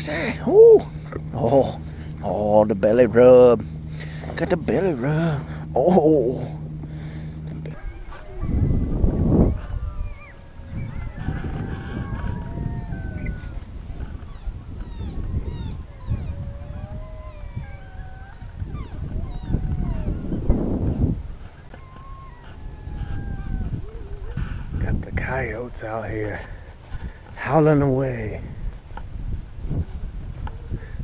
What's that? Ooh. Oh. Oh, the belly rub. Got the belly rub. Oh. Got the coyotes out here howling away.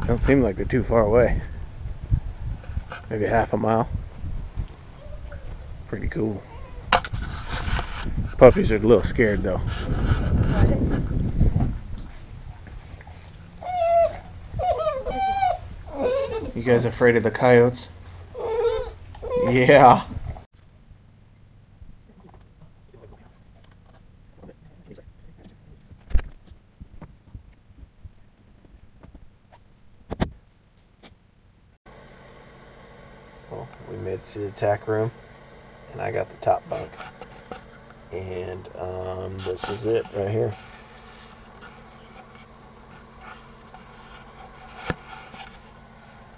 Don't seem like they're too far away. Maybe half a mile. Pretty cool. Puppies are a little scared though. You guys afraid of the coyotes? Yeah. We made it to the tack room, and I got the top bunk, and this is it right here.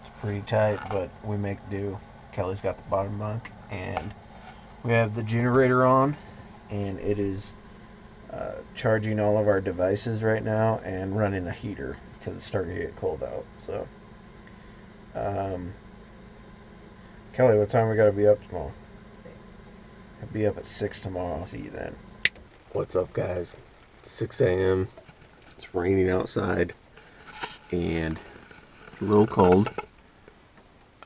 It's pretty tight, but we make do. Kelly's got the bottom bunk, and we have the generator on, and it is charging all of our devices right now and running a heater because it's starting to get cold out. So Kelly, what time we gotta be up tomorrow? 6. I'll be up at 6 tomorrow. I'll see you then. What's up, guys? It's 6 a.m. It's raining outside, and it's a little cold.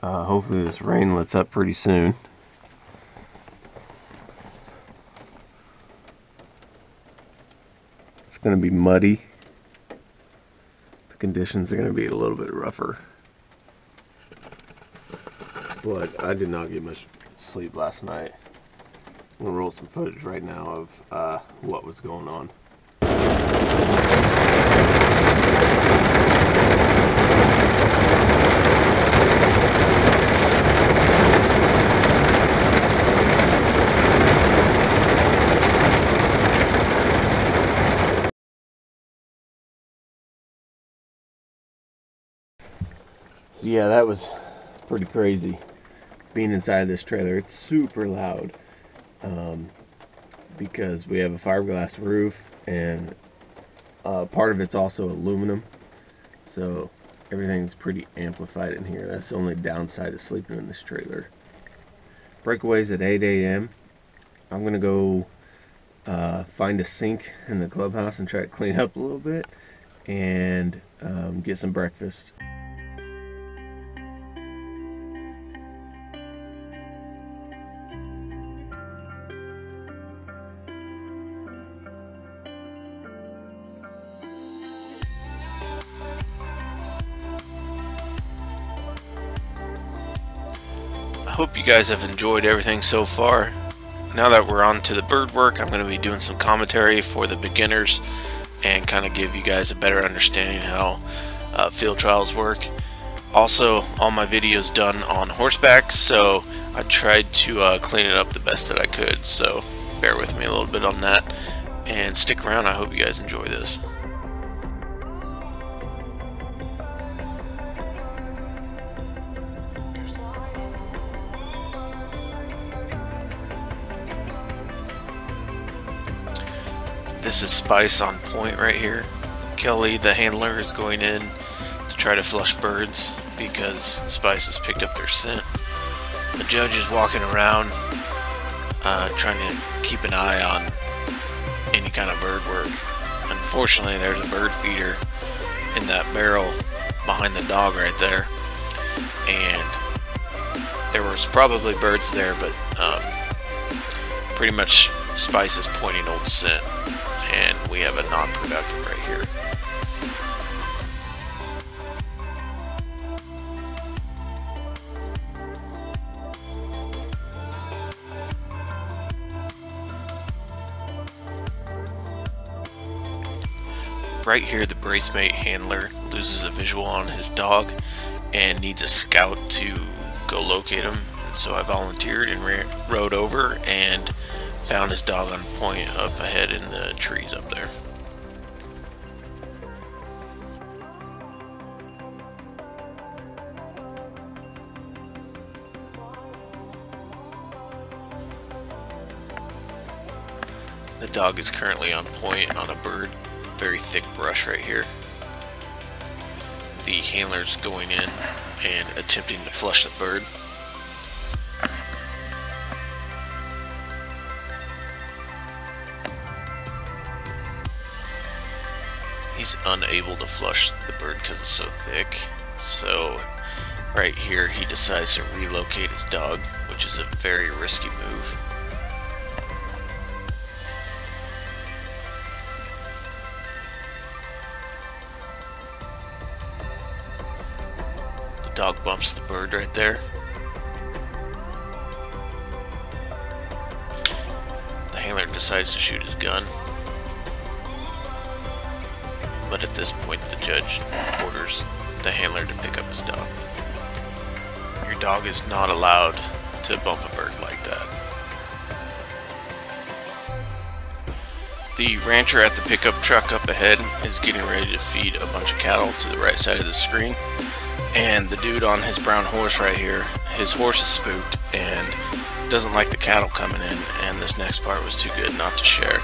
Hopefully this rain lets up pretty soon. It's gonna be muddy. The conditions are gonna be a little bit rougher. But I did not get much sleep last night. I'm gonna roll some footage right now of what was going on. So yeah, that was pretty crazy. Being inside this trailer, it's super loud because we have a fiberglass roof, and part of it's also aluminum, so everything's pretty amplified in here. That's the only downside of sleeping in this trailer. Breakaways at 8 a.m. I'm gonna go find a sink in the clubhouse and try to clean up a little bit and get some breakfast. I hope you guys have enjoyed everything so far. Now that we're on to the bird work, I'm going to be doing some commentary for the beginners and kind of give you guys a better understanding how field trials work. Also, all my videos done on horseback, so I tried to clean it up the best that I could, so bear with me a little bit on that and stick around. I hope you guys enjoy this. This is Spice on point right here. Kelly, the handler, is going in to try to flush birds because Spice has picked up their scent. The judge is walking around trying to keep an eye on any kind of bird work. Unfortunately, there's a bird feeder in that barrel behind the dog right there, and there was probably birds there, but pretty much Spice is pointing old scent. And we have a non-productive right here. Right here, the bracemate handler loses a visual on his dog and needs a scout to go locate him. And so I volunteered and rode over and found his dog on point up ahead in the trees up there. dog is currently on point on a bird. Very thick brush right here. The handler's going in and attempting to flush the bird. He's unable to flush the bird because it's so thick. So right here he decides to relocate his dog, which is a very risky move. The dog bumps the bird right there. The handler decides to shoot his gun. But at this point, the judge orders the handler to pick up his dog. Your dog is not allowed to bump a bird like that. The rancher at the pickup truck up ahead is getting ready to feed a bunch of cattle to the right side of the screen. And the dude on his brown horse right here, his horse is spooked and doesn't like the cattle coming in. And this next part was too good not to share.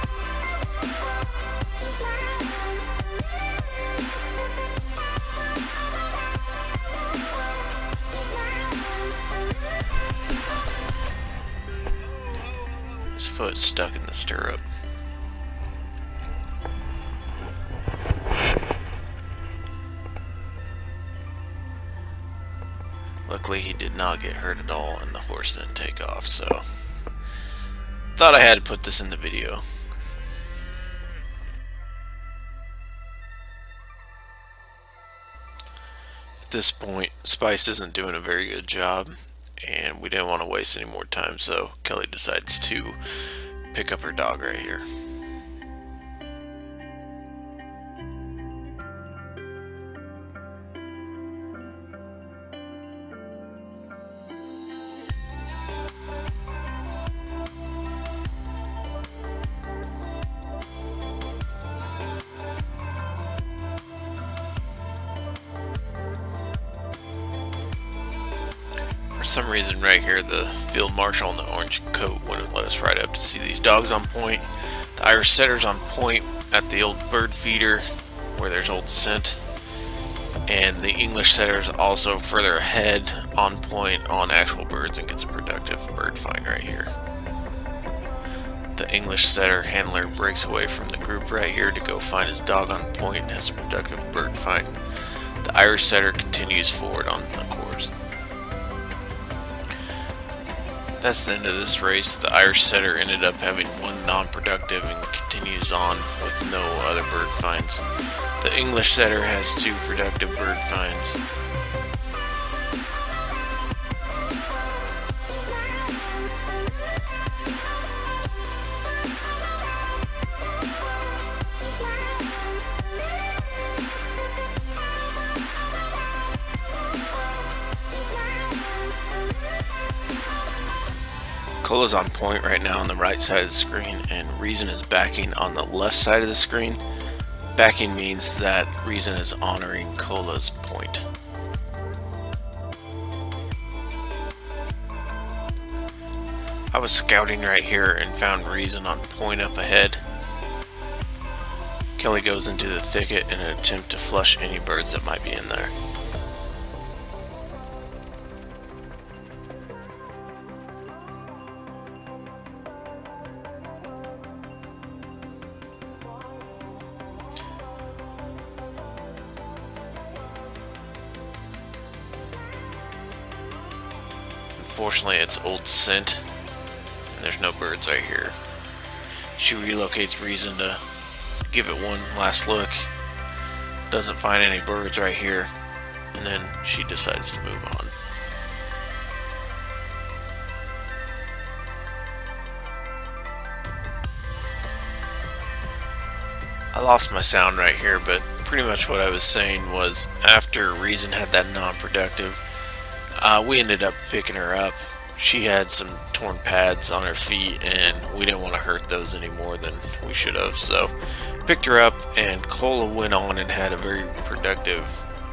His foot's stuck in the stirrup. Luckily he did not get hurt at all and the horse didn't take off, so thought I had to put this in the video. At this point, Spice isn't doing a very good job. And we didn't want to waste any more time, so Kelly decides to pick up her dog right here. For some reason right here the field marshal in the orange coat wouldn't let us ride up to see these dogs on point. The Irish setter's on point at the old bird feeder where there's old scent, and the English setter's also further ahead on point on actual birds and gets a productive bird find right here. The English setter handler breaks away from the group right here to go find his dog on point and has a productive bird find. The Irish setter continues forward on the course. That's the end of this race. The Irish setter ended up having one non-productive and continues on with no other bird finds. The English setter has two productive bird finds. Cola's on point right now on the right side of the screen, and Reason is backing on the left side of the screen. Backing means that Reason is honoring Cola's point. I was scouting right here and found Reason on point up ahead. Kelly goes into the thicket in an attempt to flush any birds that might be in there. Unfortunately, it's old scent, and there's no birds right here. She relocates Reason to give it one last look. Doesn't find any birds right here, and then she decides to move on. I lost my sound right here, but pretty much what I was saying was after Reason had that non-productive, we ended up picking her up. She had some torn pads on her feet and we didn't want to hurt those any more than we should have, so picked her up, and Cola went on and had a very productive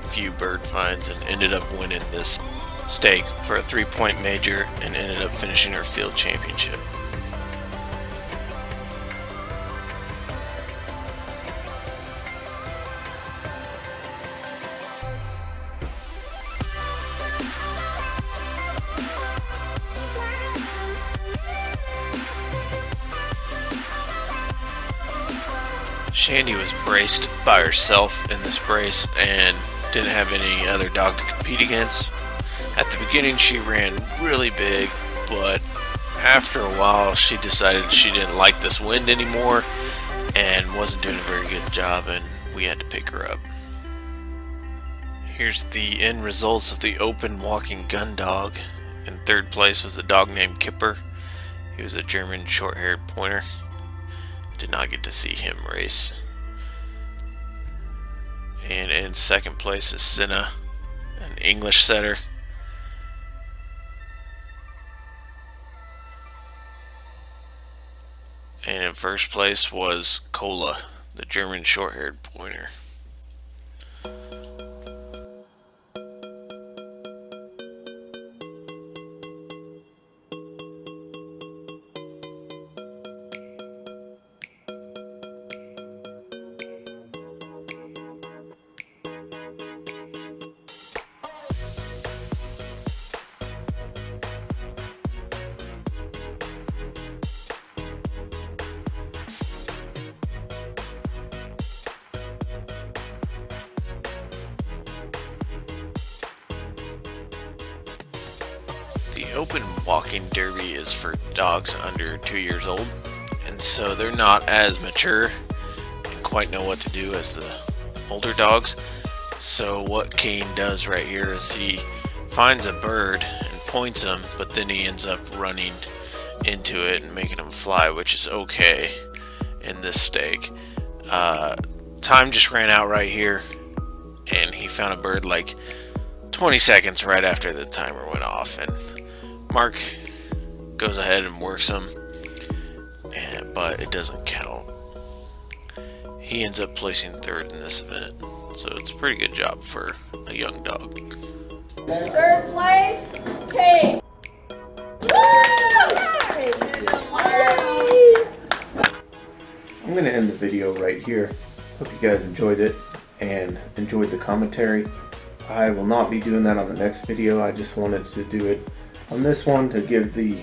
few bird finds and ended up winning this stake for a 3-point major and ended up finishing her field championship. Shandy was braced by herself in this brace and didn't have any other dog to compete against. At the beginning she ran really big, but after a while she decided she didn't like this wind anymore and wasn't doing a very good job, and we had to pick her up. Here's the end results of the open walking gun dog. In third place was a dog named Kipper. He was a German short-haired pointer. Did not get to see him race. And in second place is Cinna, an English setter. And in first place was Cola, the German short-haired pointer. The open walking derby is for dogs under 2 years old, and so they're not as mature and quite know what to do as the older dogs. So what Kane does right here is he finds a bird and points him, but then he ends up running into it and making him fly, which is okay in this stake. Time just ran out right here, and he found a bird like 20 seconds right after the timer went off, and Mark goes ahead and works him, but it doesn't count. He ends up placing third in this event, so it's a pretty good job for a young dog. Third place, Kane. I'm going to end the video right here. Hope you guys enjoyed it and enjoyed the commentary. I will not be doing that on the next video. I just wanted to do it on this one to give the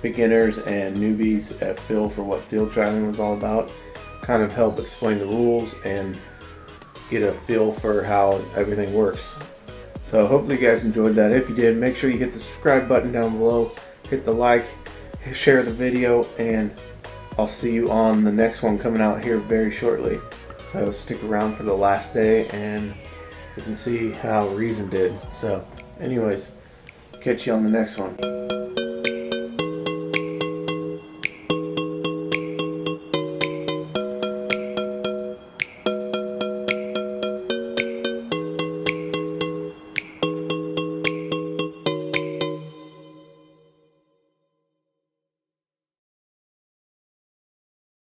beginners and newbies a feel for what field trialing was all about, kind of help explain the rules and get a feel for how everything works. So hopefully you guys enjoyed that. If you did, make sure you hit the subscribe button down below, hit the like, share the video, and I'll see you on the next one coming out here very shortly. So stick around for the last day and you can see how Reason did. So anyways, catch you on the next one.